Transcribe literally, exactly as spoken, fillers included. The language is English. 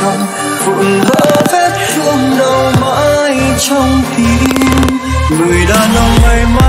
trong vụn vỡ vết thương đau mãi trong tim người đàn ông ấy mãi.